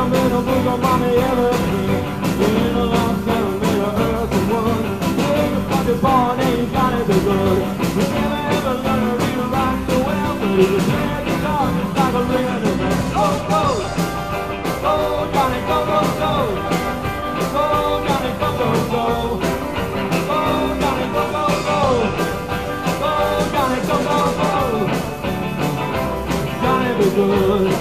I'm in a book of mommy everything. In a long time, made of earth and wood. Ain't a fucking born, ain't got it to good. We never ever learn to read or write so well, but it was bad to talk, it's like a ring in the bell. Oh, oh, oh, Johnny, go, go, go. Oh, Johnny, go, go, go. Oh, Johnny, go, go, go. Oh, Johnny, go, go, go. Johnny, be good.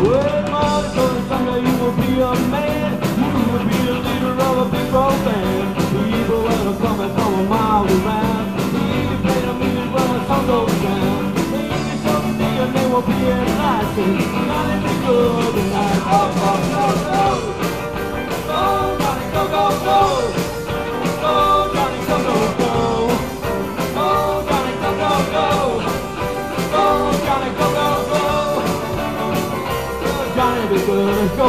Well, Monica, someday you will be a man. You will be the leader of a big rock band. The evil weather coming from a mile around. The easy play to music when the sun goes down. The easy someday your name will be enlightened. Not in the good tonight. Oh, oh, oh, oh. Oh, Johnny, go, go, go. Oh, Johnny, go, go, go. Oh, Johnny, go, go, go. Oh, Johnny, go, go, go. Johnny, be good, let's go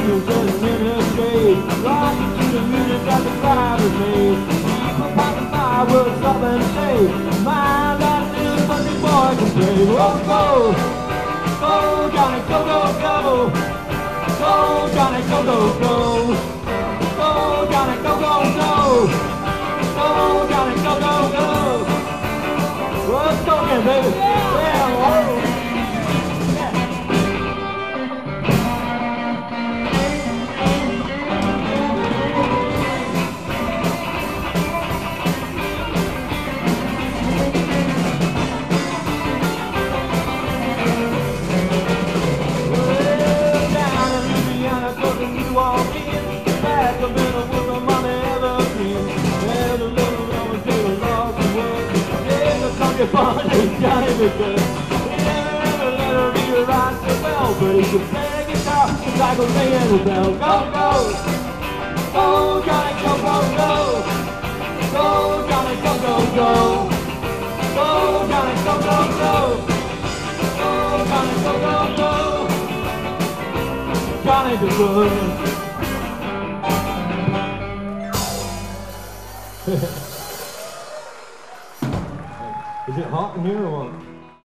Is it hot in here or what?